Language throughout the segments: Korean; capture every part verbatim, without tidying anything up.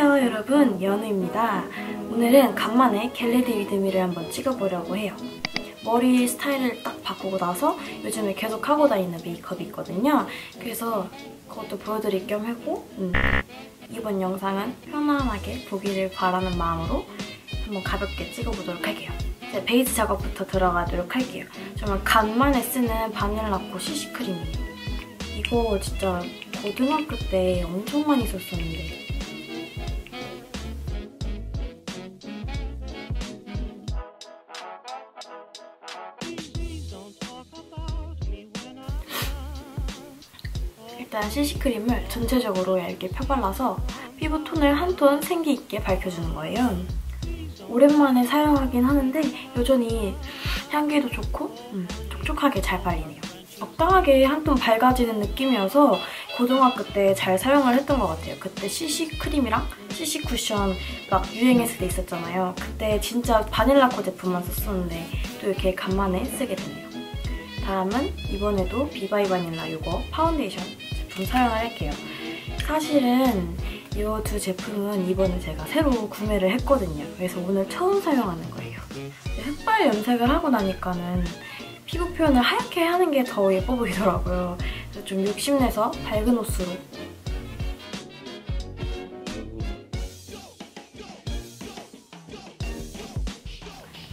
안녕하세요 여러분, 연우입니다. 오늘은 간만에 겟레디 위드미를 한번 찍어보려고 해요. 머리 스타일을 딱 바꾸고 나서 요즘에 계속 하고 다니는 메이크업이 있거든요. 그래서 그것도 보여드릴 겸 했고 음. 이번 영상은 편안하게 보기를 바라는 마음으로 한번 가볍게 찍어보도록 할게요. 이제 베이스 작업부터 들어가도록 할게요. 정말 간만에 쓰는 바닐라코 씨씨 크림이에요. 이거 진짜 고등학교 때 엄청 많이 썼었는데 일단 씨씨크림을 전체적으로 얇게 펴발라서 피부 톤을 한 톤 생기있게 밝혀주는 거예요. 오랜만에 사용하긴 하는데 여전히 향기도 좋고 음, 촉촉하게 잘 발리네요. 적당하게 한 톤 밝아지는 느낌이어서 고등학교 때 잘 사용을 했던 것 같아요. 그때 씨씨크림이랑 씨씨쿠션 막 유행했을 때 있었잖아요. 그때 진짜 바닐라코 제품만 썼었는데 또 이렇게 간만에 쓰게 되네요. 다음은 이번에도 비바이바닐라 이거 파운데이션 제품 사용을 할게요. 사실은 이 두 제품은 이번에 제가 새로 구매를 했거든요. 그래서 오늘 처음 사용하는 거예요. 흑발 염색을 하고 나니까는 피부 표현을 하얗게 하는 게 더 예뻐 보이더라고요. 그래서 좀 욕심내서 밝은 호수로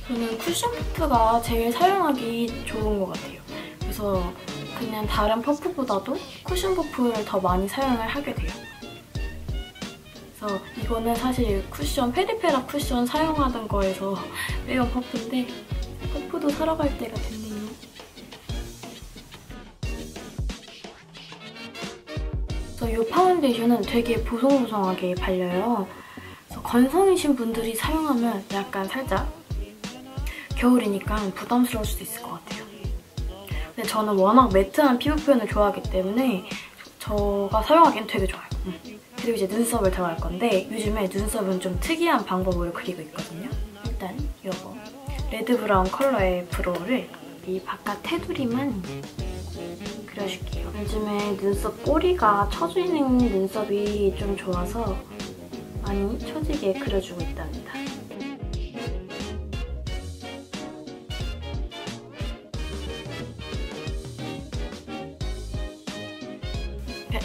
저는 쿠션 퍼프가 제일 사용하기 좋은 것 같아요. 그래서 그냥 다른 퍼프보다도 쿠션 퍼프를 더 많이 사용을 하게 돼요. 그래서 이거는 사실 쿠션, 페리페라 쿠션 사용하던 거에서 빼온 퍼프인데 퍼프도 사러 갈 때가 됐네요. 그래서 이 파운데이션은 되게 보송보송하게 발려요. 그래서 건성이신 분들이 사용하면 약간 살짝 겨울이니까 부담스러울 수도 있을 것 같아요. 근데 저는 워낙 매트한 피부 표현을 좋아하기 때문에 제가 사용하기엔 되게 좋아요. 그리고 이제 눈썹을 들어갈 건데 요즘에 눈썹은 좀 특이한 방법으로 그리고 있거든요. 일단 이거 레드 브라운 컬러의 브로우를 이 바깥 테두리만 그려줄게요. 요즘에 눈썹 꼬리가 처지는 눈썹이 좀 좋아서 많이 처지게 그려주고 있답니다.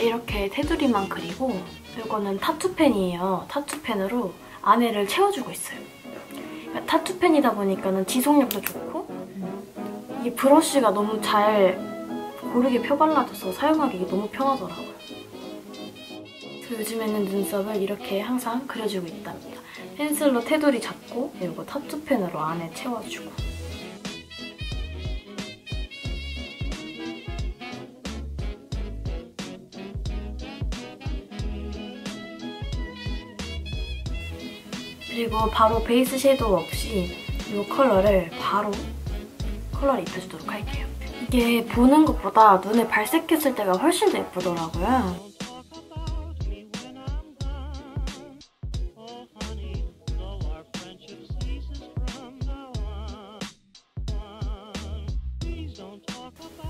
이렇게 테두리만 그리고 이거는 타투펜이에요. 타투펜으로 안에를 채워주고 있어요. 그러니까 타투펜이다 보니까 지속력도 좋고 음. 이 브러쉬가 너무 잘 고르게 펴발라져서 사용하기 너무 편하더라고요. 그래서 요즘에는 눈썹을 이렇게 항상 그려주고 있답니다. 펜슬로 테두리 잡고 그리고 타투펜으로 안에 채워주고 그리고 바로 베이스 섀도우 없이 이 컬러를 바로 컬러를 입혀주도록 할게요. 이게 보는 것보다 눈에 발색했을 때가 훨씬 더 예쁘더라고요.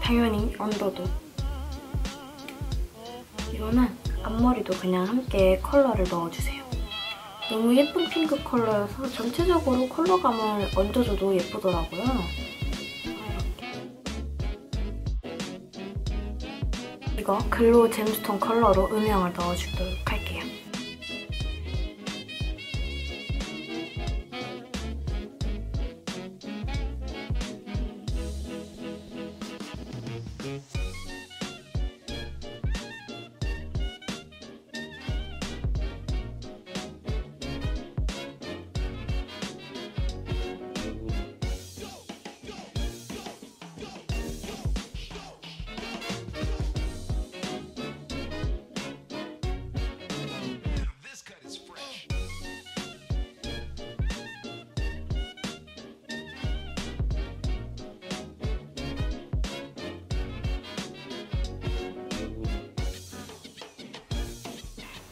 당연히 언더도. 이거는 앞머리도 그냥 함께 컬러를 넣어주세요. 너무 예쁜 핑크 컬러여서 전체적으로 컬러감을 얹어줘도 예쁘더라고요. 이렇게. 이거 글로우 잼스톤 컬러로 음영을 넣어주도록 할게요.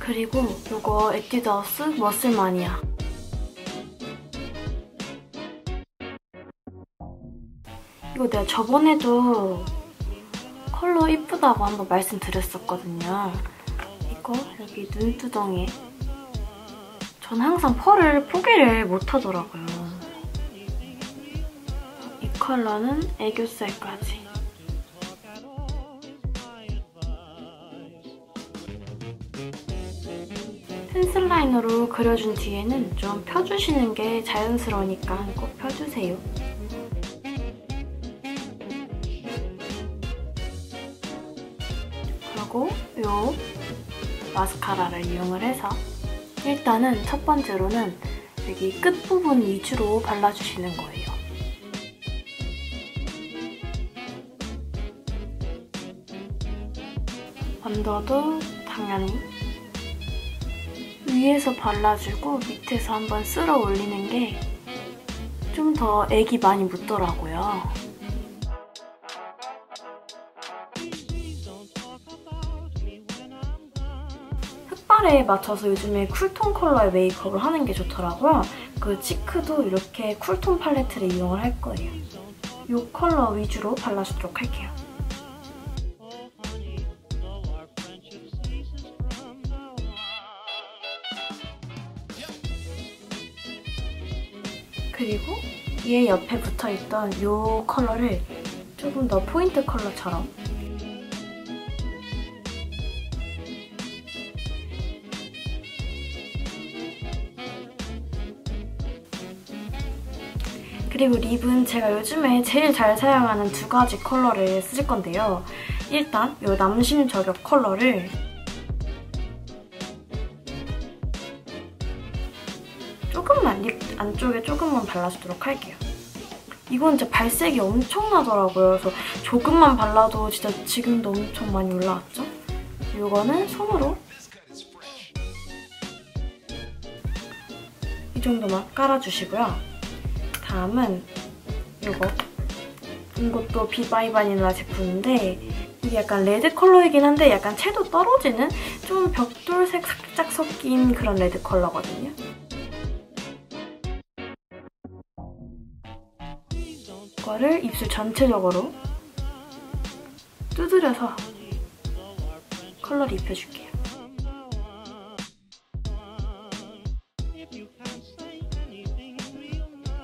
그리고 이거 에뛰드하우스 머슬마니아 이거 내가 저번에도 컬러 이쁘다고 한번 말씀드렸었거든요. 이거 여기 눈두덩이에 전 항상 펄을 포기를 못하더라고요. 이 컬러는 애교살까지. 펜슬 라이너로 그려준 뒤에는 좀 펴주시는 게 자연스러우니까 꼭 펴주세요. 그리고 요 마스카라를 이용을 해서 일단은 첫 번째로는 여기 끝부분 위주로 발라주시는 거예요. 언더도 당연히 위에서 발라주고 밑에서 한번 쓸어 올리는 게 좀 더 액이 많이 묻더라고요. 흑발에 맞춰서 요즘에 쿨톤 컬러의 메이크업을 하는 게 좋더라고요. 그 치크도 이렇게 쿨톤 팔레트를 이용을 할 거예요. 이 컬러 위주로 발라주도록 할게요. 그리고 얘 옆에 붙어있던 이 컬러를 조금 더 포인트 컬러처럼 그리고 립은 제가 요즘에 제일 잘 사용하는 두 가지 컬러를 쓸 건데요. 일단 이 남심 저격 컬러를 조금만, 립 안쪽에 조금만 발라주도록 할게요. 이건 진짜 발색이 엄청나더라고요. 그래서 조금만 발라도 진짜 지금도 엄청 많이 올라왔죠? 이거는 손으로 이 정도만 깔아주시고요. 다음은 이거. 이것도 비바이바닐라 제품인데 이게 약간 레드 컬러이긴 한데 약간 채도 떨어지는 좀 벽돌색 살짝 섞인 그런 레드 컬러거든요. 이거를 입술 전체적으로 두드려서 컬러를 입혀줄게요.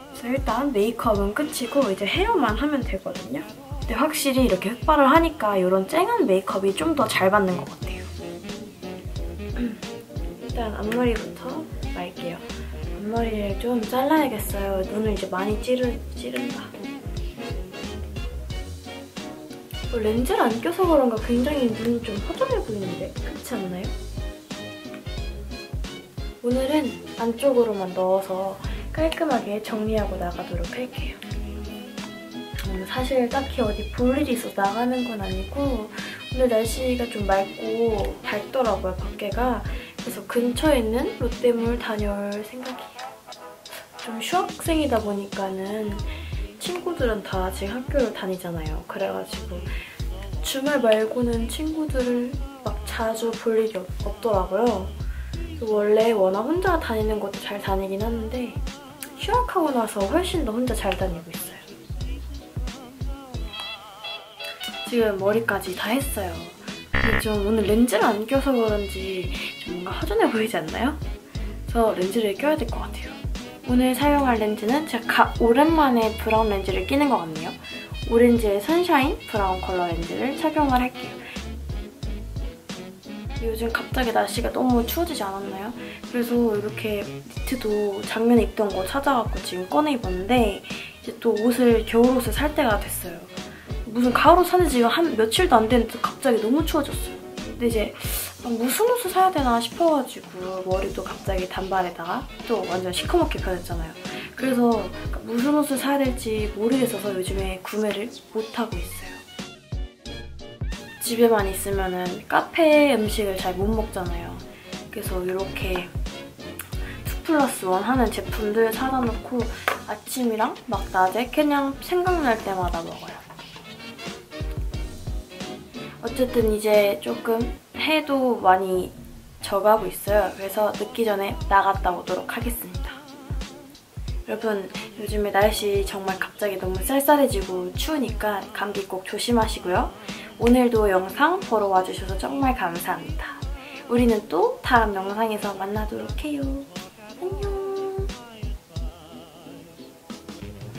그래서 일단 메이크업은 끝이고 이제 헤어만 하면 되거든요. 근데 확실히 이렇게 흑발을 하니까 이런 쨍한 메이크업이 좀 더 잘 받는 것 같아요. 일단 앞머리부터 말게요. 앞머리를 좀 잘라야겠어요. 눈을 이제 많이 찌르, 찌른다. 렌즈를 안 껴서 그런가 굉장히 눈이 좀 허전해 보이는데 그렇지 않나요? 오늘은 안쪽으로만 넣어서 깔끔하게 정리하고 나가도록 할게요. 음, 사실 딱히 어디 볼 일이 있어서 나가는 건 아니고 오늘 날씨가 좀 맑고 밝더라고요, 밖에가. 그래서 근처에 있는 롯데몰 다녀올 생각이에요. 좀 휴학생이다 보니까는 친구들은 다 지금 학교를 다니잖아요. 그래가지고 주말 말고는 친구들을 막 자주 볼 일이 없, 없더라고요. 원래 워낙 혼자 다니는 것도 잘 다니긴 하는데 휴학하고 나서 훨씬 더 혼자 잘 다니고 있어요. 지금 머리까지 다 했어요. 근데 좀 오늘 렌즈를 안 껴서 그런지 좀 뭔가 허전해 보이지 않나요? 그래서 렌즈를 껴야 될 것 같아요. 오늘 사용할 렌즈는 제가 오랜만에 브라운 렌즈를 끼는 것 같네요. 오렌즈의 선샤인 브라운 컬러 렌즈를 착용을 할게요. 요즘 갑자기 날씨가 너무 추워지지 않았나요? 그래서 이렇게 니트도 작년에 입던 거 찾아갖고 지금 꺼내 입었는데 이제 또 옷을, 겨울옷을 살 때가 됐어요. 무슨 가을옷 사는 지 한 며칠도 안 됐는데 갑자기 너무 추워졌어요. 근데 이제 무슨 옷을 사야 되나 싶어가지고 머리도 갑자기 단발에다가 또 완전 시커멓게 변했잖아요. 그래서 무슨 옷을 사야 될지 모르겠어서 요즘에 구매를 못하고 있어요. 집에만 있으면은 카페 음식을 잘 못 먹잖아요. 그래서 이렇게 투 플러스 원 하는 제품들 사다 놓고 아침이랑 막 낮에 그냥 생각날 때마다 먹어요. 어쨌든 이제 조금 해도 많이 져가고 있어요. 그래서 늦기 전에 나갔다 오도록 하겠습니다. 여러분, 요즘에 날씨 정말 갑자기 너무 쌀쌀해지고 추우니까 감기 꼭 조심하시고요. 오늘도 영상 보러 와주셔서 정말 감사합니다. 우리는 또 다음 영상에서 만나도록 해요. 안녕.